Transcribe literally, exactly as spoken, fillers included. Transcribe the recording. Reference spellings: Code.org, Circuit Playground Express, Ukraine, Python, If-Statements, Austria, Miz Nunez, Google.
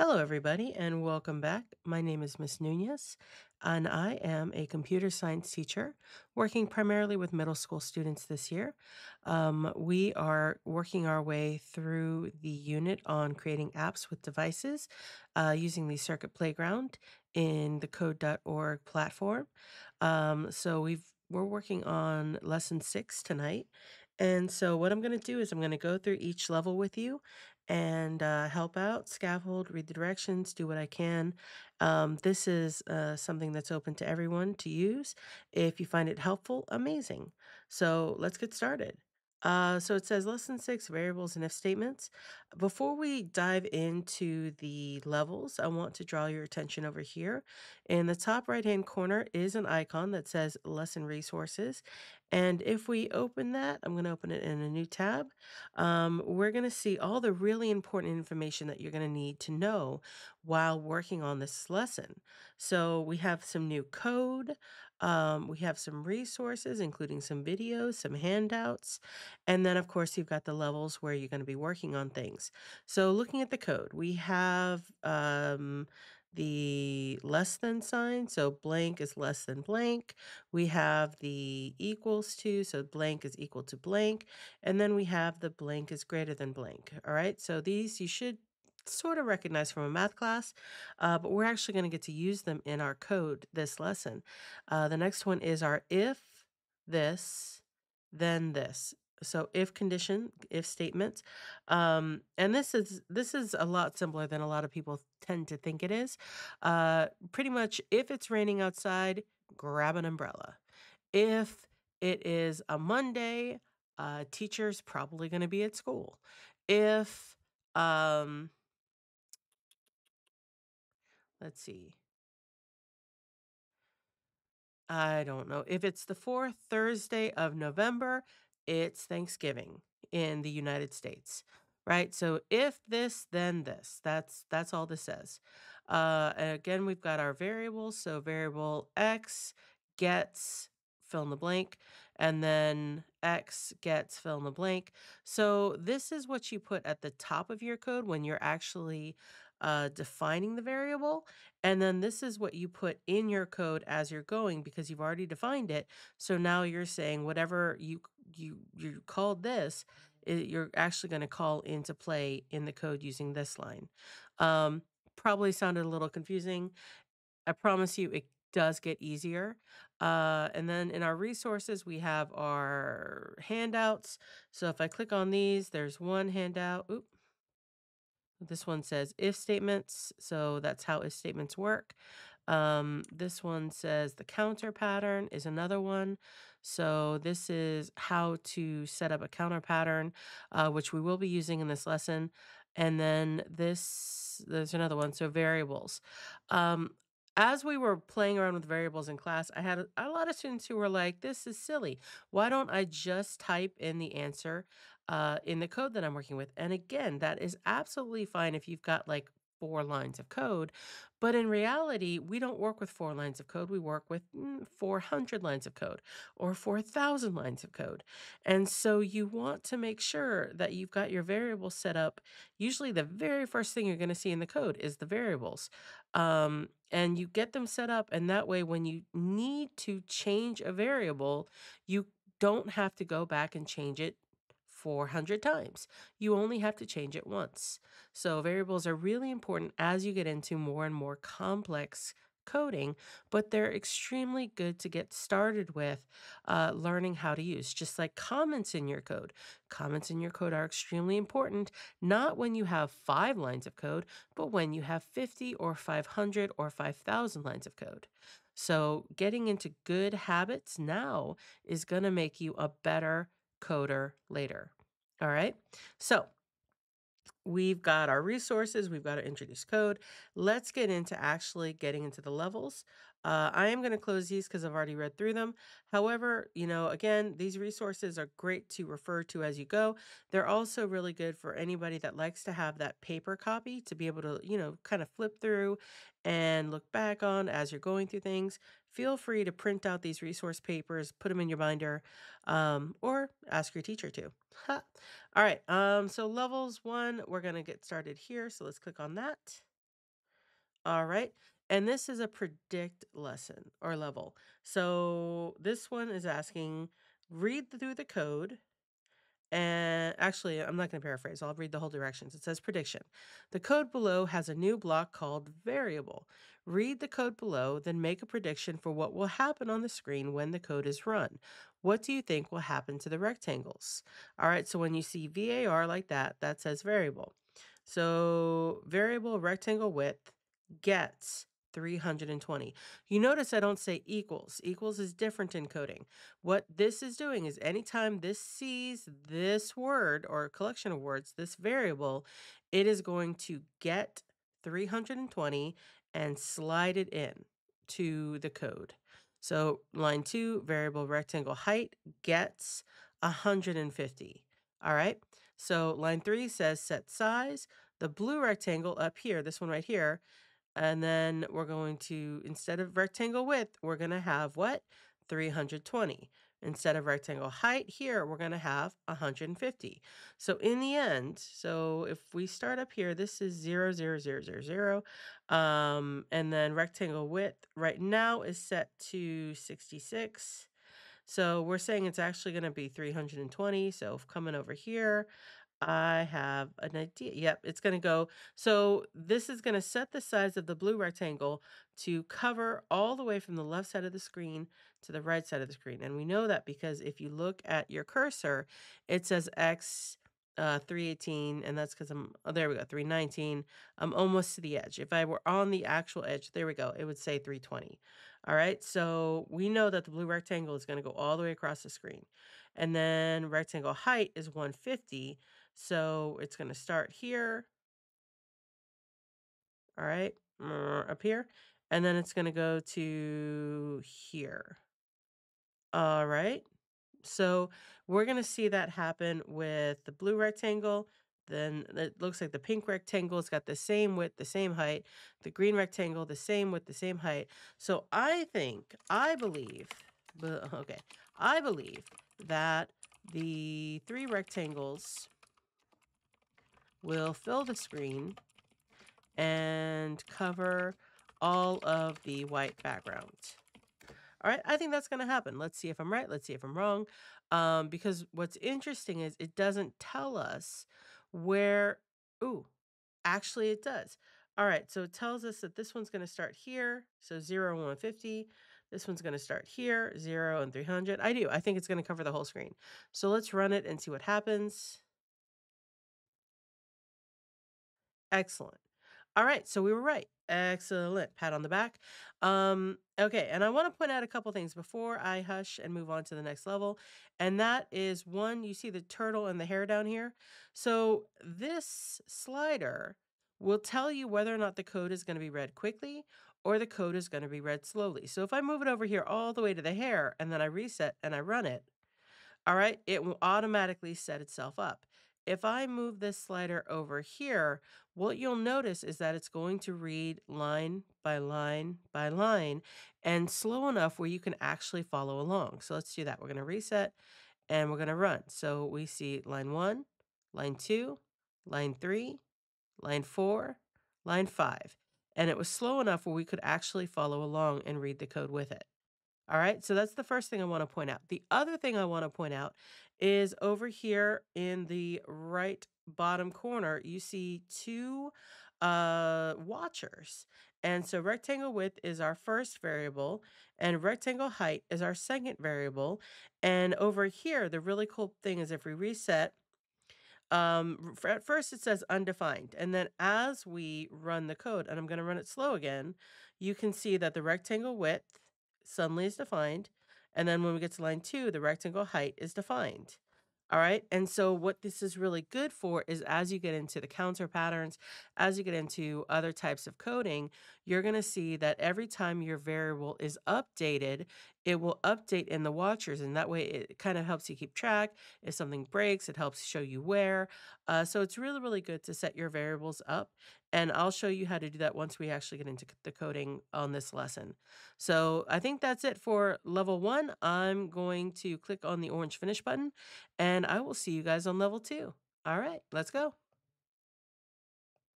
Hello, everybody, and welcome back. My name is Miz Nunez, and I am a computer science teacher working primarily with middle school students this year. Um, we are working our way through the unit on creating apps with devices uh, using the Circuit Playground in the code dot org platform. Um, so we've, we're working on lesson six tonight. And so what I'm going to do is I'm going to go through each level with you and uh, help out, scaffold, read the directions, do what I can. Um, this is uh, something that's open to everyone to use. If you find it helpful, amazing. So let's get started. Uh, so it says lesson six, variables and if statements. Before we dive into the levels, I want to draw your attention over here. In the top right-hand corner is an icon that says lesson resources. And if we open that, I'm going to open it in a new tab. Um, we're going to see all the really important information that you're going to need to know while working on this lesson. So we have some new code. Um, we have some resources, including some videos, some handouts. And then, of course, you've got the levels where you're going to be working on things. So looking at the code, we have um, the less than sign. So blank is less than blank. We have the equals to. So blank is equal to blank. And then we have the blank is greater than blank. All right. So these you should sort of recognized from a math class, uh, but we're actually going to get to use them in our code this lesson. Uh, the next one is our if this, then this. So if condition, if statements. Um, and this is this is a lot simpler than a lot of people tend to think it is. Uh, pretty much if it's raining outside, grab an umbrella. If it is a Monday, uh, teacher's probably going to be at school. If... Um, Let's see. I don't know. If it's the fourth Thursday of November, it's Thanksgiving in the United States, right? So if this, then this. That's that's all this says. Uh, and again, we've got our variables. So variable x gets fill in the blank, and then x gets fill in the blank. So this is what you put at the top of your code when you're actually Uh, defining the variable, and then this is what you put in your code as you're going because you've already defined it. So now you're saying whatever you you you called this, it, you're actually going to call into play in the code using this line. Um, probably sounded a little confusing. I promise you, it does get easier. Uh, and then in our resources, we have our handouts. So if I click on these, there's one handout. Oops. This one says if statements, so that's how if statements work. Um, this one says the counter pattern is another one. So this is how to set up a counter pattern, uh, which we will be using in this lesson. And then this, there's another one, so variables. Um, As we were playing around with variables in class, I had a, a lot of students who were like, this is silly. Why don't I just type in the answer uh, in the code that I'm working with? And again, that is absolutely fine if you've got like four lines of code. But in reality, we don't work with four lines of code. We work with four hundred lines of code or four thousand lines of code. And so you want to make sure that you've got your variables set up. Usually the very first thing you're going to see in the code is the variables. Um, and you get them set up. And that way, when you need to change a variable, you don't have to go back and change it four hundred times. You only have to change it once. So variables are really important as you get into more and more complex coding, but they're extremely good to get started with uh, learning how to use, just like comments in your code. Comments in your code are extremely important, not when you have five lines of code, but when you have fifty or five hundred or five thousand lines of code. So getting into good habits now is going to make you a better coder later. All right. So we've got our resources. We've got to introduce code. Let's get into actually getting into the levels. Uh, I am going to close these because I've already read through them. However, you know, again, these resources are great to refer to as you go. They're also really good for anybody that likes to have that paper copy to be able to, you know, kind of flip through and look back on as you're going through things. Feel free to print out these resource papers, put them in your binder, um, or ask your teacher to. Ha. All right, um, so levels one, we're going to get started here. So let's click on that. All right. And this is a predict lesson or level. So this one is asking, read through the code. And actually, I'm not going to paraphrase. I'll read the whole directions. It says prediction. The code below has a new block called variable. Read the code below, then make a prediction for what will happen on the screen when the code is run. What do you think will happen to the rectangles? All right, so when you see var like that, that says variable. So variable rectangle width gets three hundred twenty. You notice I don't say equals. Equals is different in coding. What this is doing is anytime this sees this word or collection of words, this variable, it is going to get three hundred twenty and slide it in to the code. So line two, variable rectangle height gets one hundred fifty. All right. So line three says set size. The blue rectangle up here, this one right here, and then we're going to, instead of rectangle width, we're going to have what? three hundred twenty. Instead of rectangle height here, we're going to have one hundred fifty. So in the end, so if we start up here, this is zero, zero, zero, zero, zero. Um, and then rectangle width right now is set to sixty-six. So we're saying it's actually going to be three hundred twenty. So if coming over here, I have an idea. Yep, it's going to go. So this is going to set the size of the blue rectangle to cover all the way from the left side of the screen to the right side of the screen. And we know that because if you look at your cursor, it says X uh, three eighteen, and that's because I'm, oh, there we go, three nineteen. I'm almost to the edge. If I were on the actual edge, there we go, it would say three twenty. All right, so we know that the blue rectangle is going to go all the way across the screen. And then rectangle height is one hundred fifty. So it's going to start here, all right, up here, and then it's going to go to here. All right, so we're going to see that happen with the blue rectangle. Then it looks like the pink rectangle has got the same width, the same height, the green rectangle, the same width, the same height. So I think, I believe, okay, I believe that the three rectangles will fill the screen and cover all of the white background. All right, I think that's gonna happen. Let's see if I'm right, let's see if I'm wrong. Um, because what's interesting is it doesn't tell us where, ooh, actually it does. All right, so it tells us that this one's gonna start here, so zero and one hundred fifty. This one's gonna start here, zero and three hundred. I do, I think it's gonna cover the whole screen. So let's run it and see what happens. Excellent. All right, so we were right. Excellent. Pat on the back. Um, okay, and I want to point out a couple things before I hush and move on to the next level. And that is, one, you see the turtle and the hair down here? So this slider will tell you whether or not the code is going to be read quickly or the code is going to be read slowly. So if I move it over here all the way to the hair and then I reset and I run it, all right, it will automatically set itself up. If I move this slider over here, what you'll notice is that it's going to read line by line by line and slow enough where you can actually follow along. So let's do that. We're going to reset and we're going to run. So we see line one, line two, line three, line four, line five. And it was slow enough where we could actually follow along and read the code with it. All right, so that's the first thing I want to point out. The other thing I want to point out is over here in the right bottom corner, you see two uh, watchers. And so rectangle width is our first variable and rectangle height is our second variable. And over here, the really cool thing is if we reset, um, at first it says undefined. And then as we run the code, and I'm going to run it slow again, you can see that the rectangle width suddenly is defined. And then when we get to line two, the rectangle height is defined. All right. And so what this is really good for is as you get into the counter patterns, as you get into other types of coding, you're going to see that every time your variable is updated, it will update in the watchers. And that way it kind of helps you keep track. If something breaks, it helps show you where. Uh, so it's really, really good to set your variables up. And I'll show you how to do that once we actually get into the coding on this lesson. So I think that's it for level one. I'm going to click on the orange finish button and I will see you guys on level two. All right, let's go.